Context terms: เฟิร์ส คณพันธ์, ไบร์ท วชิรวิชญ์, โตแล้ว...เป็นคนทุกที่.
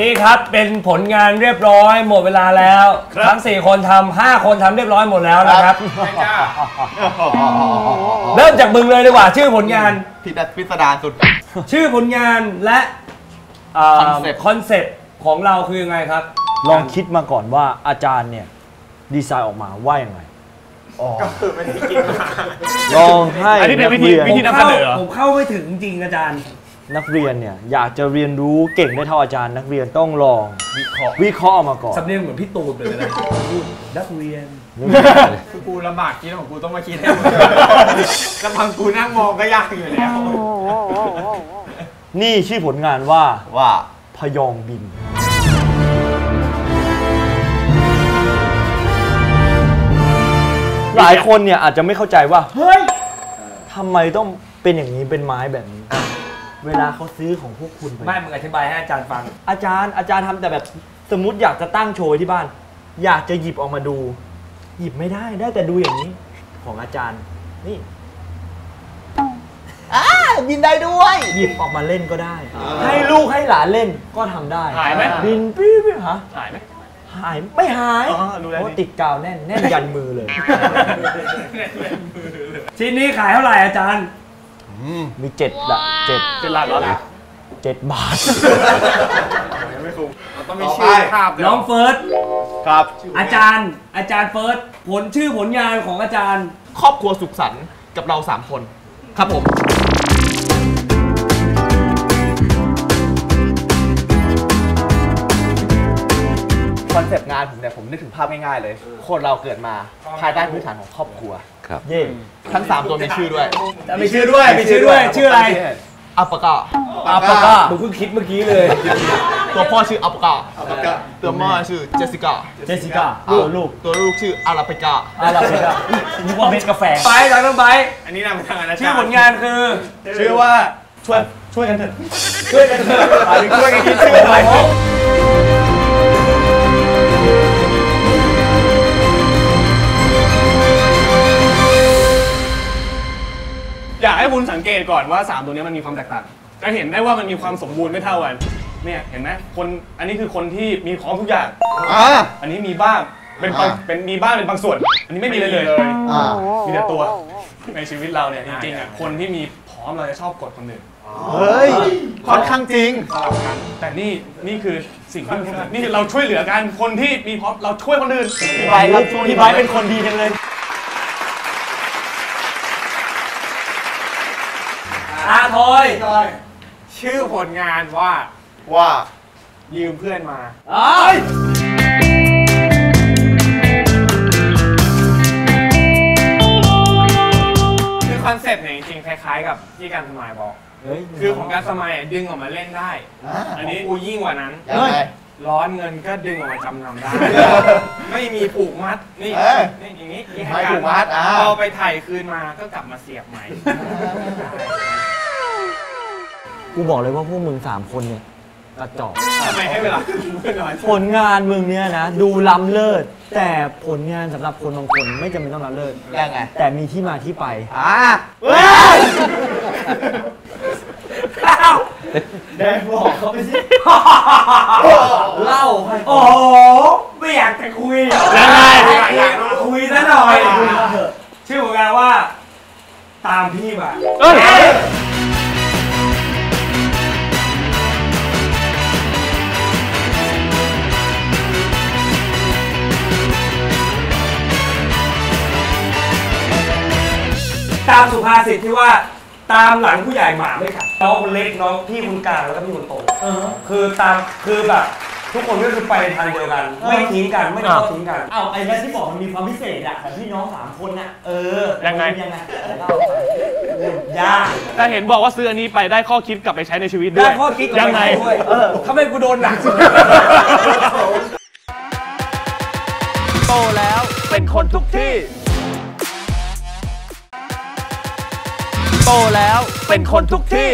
นี่ครับเป็นผลงานเรียบร้อยหมดเวลาแล้วทั้ง4คนทำ5คนทำเรียบร้อยหมดแล้วนะครับเริ่มจากมึงเลยดีกว่าชื่อผลงานที่พิสดารสุดชื่อผลงานและคอนเซ็ปต์ของเราคือยังไงครับลองคิดมาก่อนว่าอาจารย์เนี่ยดีไซน์ออกมาว่ายังไงก็คือไม่ได้คิดมาลองให้อันนี้เป็นวิธีนำเสนอผมเข้าไม่ถึงจริงอาจารย์นักเรียนเนี่ยอยากจะเรียนรู้เก่งได้เท่าอาจารย์นักเรียนต้องลองวิเคราะห์มาก่อนสำเนียงเหมือนพี่ตูนเลยนะนักเรียนคือกูลำบากคิดของกูต้องมาคิดให้กำลังกูนั่งมองก็ยากอยู่แล้วนี่ชื่อผลงานว่าพยองบินหลายคนเนี่ยอาจจะไม่เข้าใจว่าเฮ้ยทำไมต้องเป็นอย่างนี้เป็นไม้แบบนี้เวลาเขาซื้อของพวกคุณไปไม่มึงอธิบายให้อาจารย์ฟังอาจารย์ทำแต่แบบสมมติอยากจะตั้งโชว์ที่บ้านอยากจะหยิบออกมาดูหยิบไม่ได้ได้แต่ดูอย่างนี้ของอาจารย์นี่บินได้ด้วยหยิบออกมาเล่นก็ได้ให้ลูกให้หลานเล่นก็ทำได้หายไหมบินปี๊บฮะหายไหมหายไม่หายเพราะติดกาวแน่นยันมือเลยชิ้นนี้ขายเท่าไหร่อาจารย์มี7 หลักแล้วนะ7 บาทไม่คุ้มต้องมีชื่อภาพน้องเฟิร์สครับอาจารย์เฟิร์สชื่อผลงานของอาจารย์ครอบครัวสุขสันต์กับเรา3คนครับผมคอนเซปต์งานผมเนี่ยผมนึกถึงภาพง่ายๆเลยคนเราเกิดมาภายใต้พื้นฐานของครอบครัวครับเย่ทั้ง3ตัวมีชื่อด้วยชื่ออะไรอัปปะกะมึงเพิ่งคิดเมื่อกี้เลยตัวพ่อชื่ออัปปะกะตัวแม่ชื่อเจสสิก้าตัวลูกชื่ออาราเปกานึกว่าเม็ดกาแฟไปจากน้องไบค์อันนี้นำทางนะชื่อผลงานคือชื่อว่าช่วยกันเถอะช่วยกันคิดชื่ออะไรอยากให้คุณสังเกตก่อนว่า3ตัวนี้มันมีความแตกต่างจะเห็นได้ว่ามันมีความสมบูรณ์ไม่เท่ากันเนี่ยเห็นไหมคนอันนี้คือคนที่มีของทุกอย่างอันนี้มีบ้างเป็นมีบ้างเป็นบางส่วนอันนี้ไม่มีเลยมีแต่ตัวในชีวิตเราเนี่ยจริงๆอ่ะคนที่มีพร้อมเราจะชอบกดคนอื่นเฮ้ยค่อนข้างจริงแต่นี่คือสิ่งที่นี่เราช่วยเหลือกันคนที่มีพร้อมเราช่วยคนอื่นพี่ไบร์ทเป็นคนดีจังเลยอาทอยชื่อผลงานว่ายืมเพื่อนมาคือคอนเซ็ปต์เนี่ยจริงๆคล้ายๆกับที่การสมัยบอกคือของการสมัยดึงออกมาเล่นได้อันนี้กูยิ่งกว่านั้นร้อนเงินก็ดึงออกมาจำนำได้ไม่มีผูกมัดนี่อย่างนี้ไม่ผูกมัดเอาไปถ่ายคืนมาก็กลับมาเสียบใหม่กูบอกเลยว่าพวกมึง3คนเนี่ยกระจอกทำไมให้เวลาผลงานมึงเนี่ยนะดูล้ำเลิศแต่ผลงานสำหรับคนบางคนไม่จำเป็นต้องล้ำเลิศยังไงแต่มีที่มาที่ไปแดงบอกเขาไปสิเล่าให้โอ้ไม่อยากจะคุยอยากคุยซะหน่อยชื่อของงานว่าตามพี่มาตามสุภาษิตที่ว่าตามหลังผู้ใหญ่หมาไม่ขัดน้องคนเล็กน้องพี่คนกลางแล้วก็พี่คนโตคือตามคือแบบทุกคนก็คือไปในทางเดียวกันไม่ทิ้งกันไม่ทอดทิ้งกันอ้าวไอ้แม่ที่บอกมันมีความพิเศษอะของพี่น้อง3คนอะยังไงยากแต่เห็นบอกว่าซื้ออันนี้ไปได้ข้อคิดกลับไปใช้ในชีวิตด้วยได้ข้อคิดยังไงทำไมกูโดนหนักสุดโตแล้วเป็นคนทุกที่โตแล้วเป็นคนทุกที่